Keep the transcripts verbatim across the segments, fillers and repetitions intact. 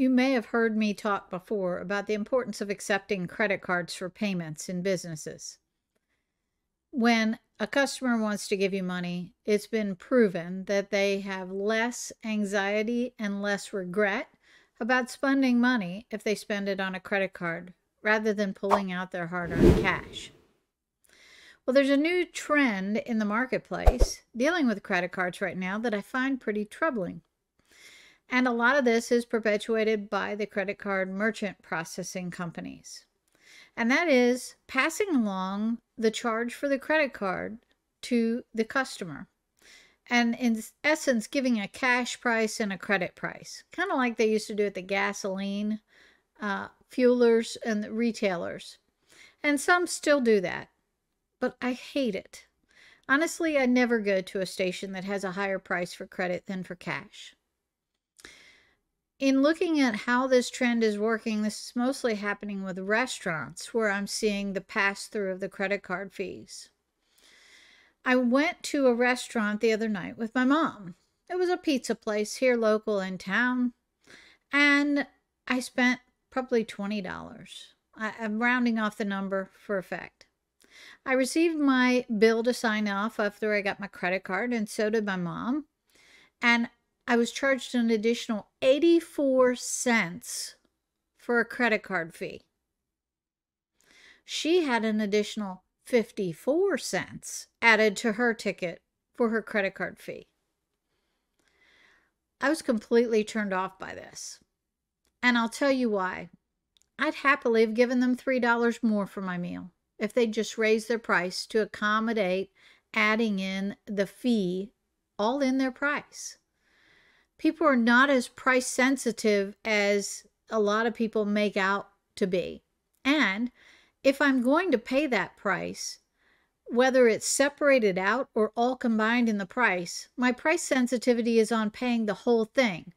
You may have heard me talk before about the importance of accepting credit cards for payments in businesses. When a customer wants to give you money, it's been proven that they have less anxiety and less regret about spending money if they spend it on a credit card rather than pulling out their hard-earned cash. Well, there's a new trend in the marketplace dealing with credit cards right now that I find pretty troubling. And a lot of this is perpetuated by the credit card merchant processing companies. And that is passing along the charge for the credit card to the customer. And in essence, giving a cash price and a credit price. Kind of like they used to do at the gasoline, uh, fuelers, and the retailers. And some still do that. But I hate it. Honestly, I never go to a station that has a higher price for credit than for cash. In looking at how this trend is working, this is mostly happening with restaurants where I'm seeing the pass-through of the credit card fees. I went to a restaurant the other night with my mom. It was a pizza place here local in town, and I spent probably twenty dollars. I, I'm rounding off the number for effect. I received my bill to sign off after I got my credit card, and so did my mom. And I was charged an additional eighty-four cents for a credit card fee. She had an additional fifty-four cents added to her ticket for her credit card fee. I was completely turned off by this. And I'll tell you why. I'd happily have given them three dollars more for my meal if they'd just raised their price to accommodate adding in the fee all in their price. People are not as price sensitive as a lot of people make out to be. And if I'm going to pay that price, whether it's separated out or all combined in the price, my price sensitivity is on paying the whole thing.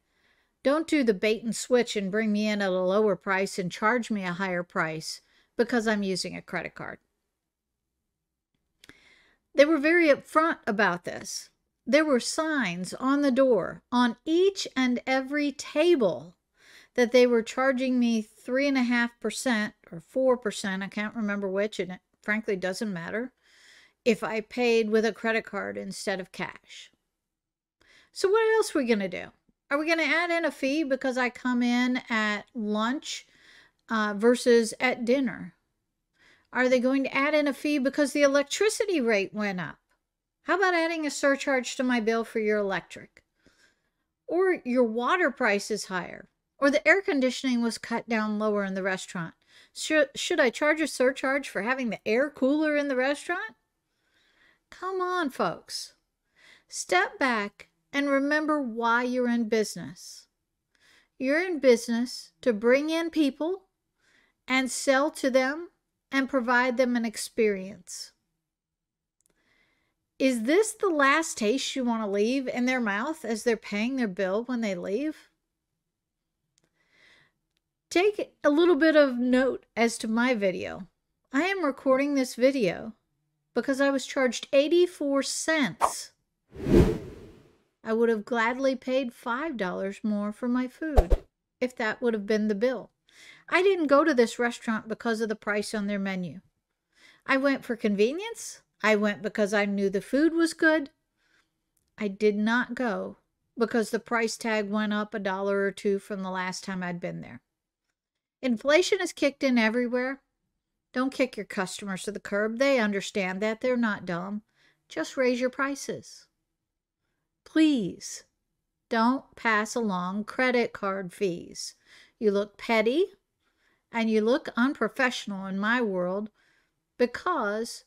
Don't do the bait and switch and bring me in at a lower price and charge me a higher price because I'm using a credit card. They were very upfront about this. There were signs on the door, on each and every table, that they were charging me three point five percent or four percent, I can't remember which, and it frankly doesn't matter, if I paid with a credit card instead of cash. So what else are we going to do? Are we going to add in a fee because I come in at lunch uh, versus at dinner? Are they going to add in a fee because the electricity rate went up? How about adding a surcharge to my bill for your electric? Or your water price is higher. Or the air conditioning was cut down lower in the restaurant. Should, should I charge a surcharge for having the air cooler in the restaurant? Come on, folks. Step back and remember why you're in business. You're in business to bring in people and sell to them and provide them an experience. Is this the last taste you want to leave in their mouth as they're paying their bill when they leave? Take a little bit of note as to my video. I am recording this video because I was charged eighty-four cents. I would have gladly paid five dollars more for my food if that would have been the bill. I didn't go to this restaurant because of the price on their menu. I went for convenience. I went because I knew the food was good. I did not go because the price tag went up a dollar or two from the last time I'd been there. Inflation is kicked in everywhere. Don't kick your customers to the curb. They understand that. They're not dumb. Just raise your prices. Please don't pass along credit card fees. You look petty and you look unprofessional in my world because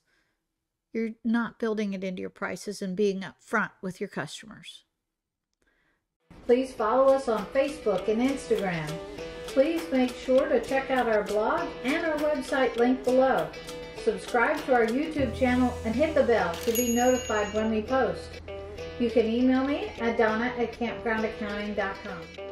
you're not building it into your prices and being upfront with your customers. Please follow us on Facebook and Instagram. Please make sure to check out our blog and our website linked below. Subscribe to our YouTube channel and hit the bell to be notified when we post. You can email me at Donna at campground accounting dot com.